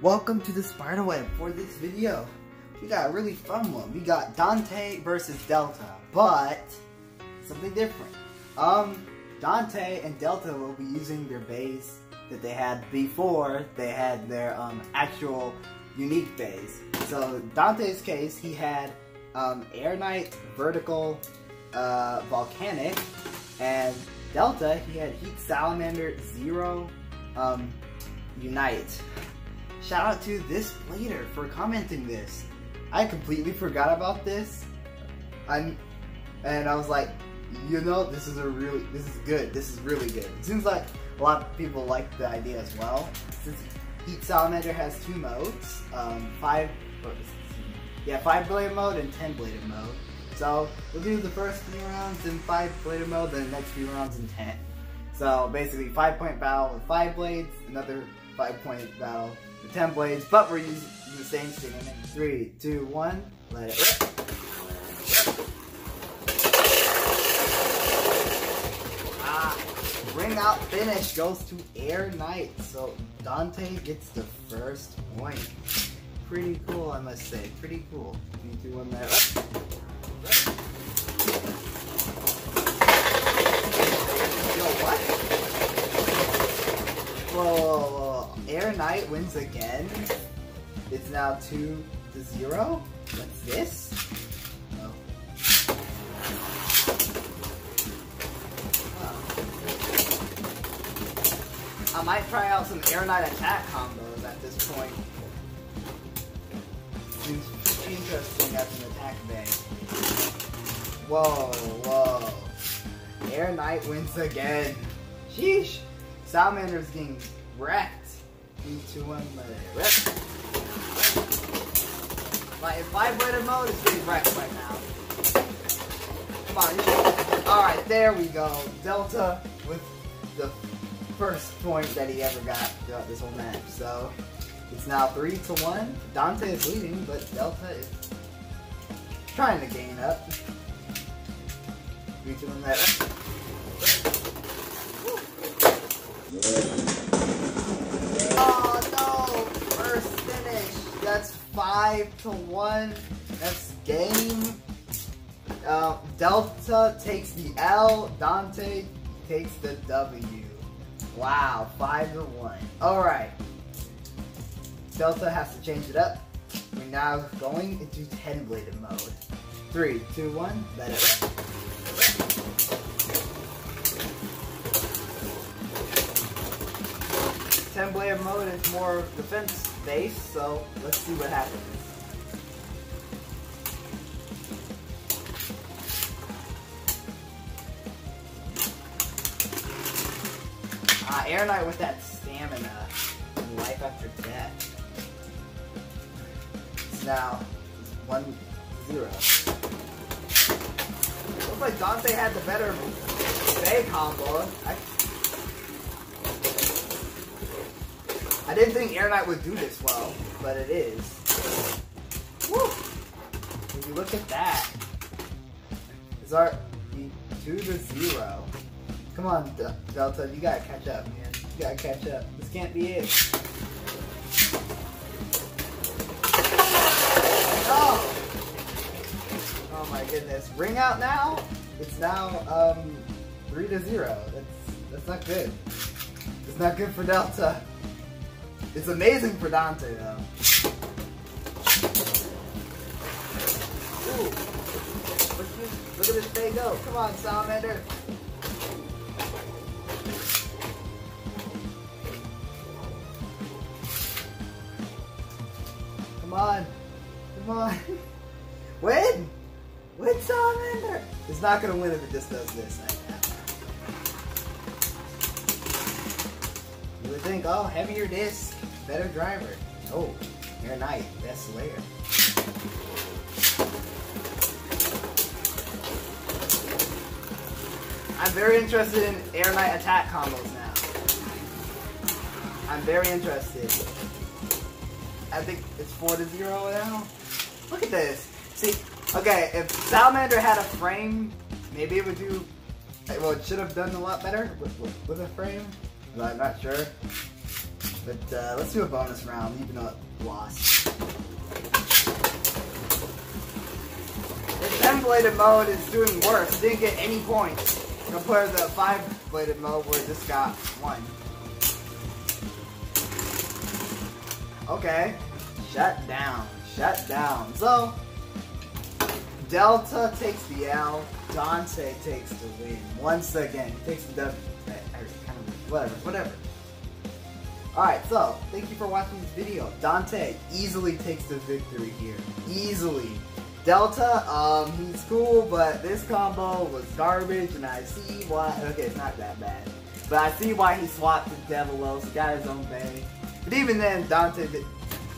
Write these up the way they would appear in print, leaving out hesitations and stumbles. Welcome to the Spider-Web. For this video, we got a really fun one. We got Dante versus Delta, but something different. Dante and Delta will be using their base that they had before they had their actual unique base. So Dante's case, he had Air Knight, Vertical, Volcanic, and Delta, he had Heat Salamander, Zero, Unite. Shout out to this player for commenting this. I completely forgot about this. And I was like, you know, this is really good. It seems like a lot of people like the idea as well. Since Heat Salamander has two modes, 5-bladed mode and 10-bladed mode. So we'll do the first few rounds in 5-bladed mode, then the next few rounds in 10. So basically 5-point battle with 5 blades, another 5-point battle with 10 blades, but we're using the same thing. In 3, 2, 1, let it rip. Ah, ring out finish goes to Air Knight, so Dante gets the first point. Pretty cool, I must say, pretty cool. 3, 2, 1, let it rip. Whoa, Air Knight wins again. It's now 2-0. What's this? Oh. Wow. I might try out some Air Knight attack combos at this point. Seems pretty interesting as an attack bang. Whoa. Air Knight wins again. Sheesh. Salamander's getting wrecked. 3, 2, 1, let it rip. Like, in 5-bladed mode, it's getting wrecked right now. Come on. Alright, there we go. Delta with the first point that he ever got throughout this whole match. So, it's now 3-1. Dante is leading, but Delta is trying to gain up. 3, 2, 1, let it rip. Oh no! First finish! That's 5-1. That's game. Delta takes the L. Dante takes the W. Wow, 5-1. Alright. Delta has to change it up. We're now going into 10-bladed mode. 3, 2, 1, let it rip. Blade mode is more defense based, so let's see what happens. Air Knight with that stamina and life after death. It's now 1-0. Looks like Dante had the better Bay combo. I didn't think Air Knight would do this well, but it is. Woo! When you look at that, it's our 2-0. Come on, Delta, you gotta catch up, man. You gotta catch up. This can't be it. Oh! Oh my goodness! Ring out now. It's now 3-0. That's not good. It's not good for Delta. It's amazing for Dante, though. Ooh. Look at this thing go. Come on, Salamander. Come on. Win! Win, Salamander! It's not going to win if it just does this. You would think, oh, heavier disc, better driver. Oh, Air Knight, best layer. I'm very interested in Air Knight attack combos now. I'm very interested. I think it's 4-0 now. Look at this. See, okay, if Salamander had a frame, maybe it would do, well, it should have done a lot better with a frame. I'm not sure. But let's do a bonus round, even though it lost. The 10-bladed mode is doing worse. Didn't get any points compared to the 5-bladed mode where it just got 1. Okay. Shut down. Shut down. So, Delta takes the L. Dante takes the win. Once again, he takes the W. Whatever. Alright, so, thank you for watching this video. Dante easily takes the victory here. Easily. Delta, he's cool, but this combo was garbage, and I see why. Okay, it's not that bad. But I see why he swapped the Devolos, got his own bay. But even then, Dante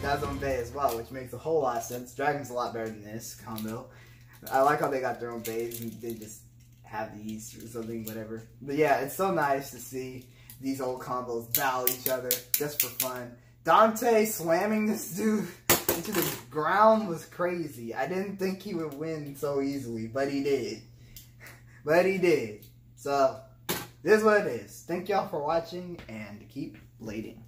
got his own bay as well, which makes a whole lot of sense. Dragon's a lot better than this combo. I like how they got their own bays and they just have these or something, whatever. But yeah, it's so nice to see these old combos battle each other just for fun. Dante slamming this dude into the ground was crazy. I didn't think he would win so easily, but he did. But he did. So, this is what it is. Thank y'all for watching and keep blading.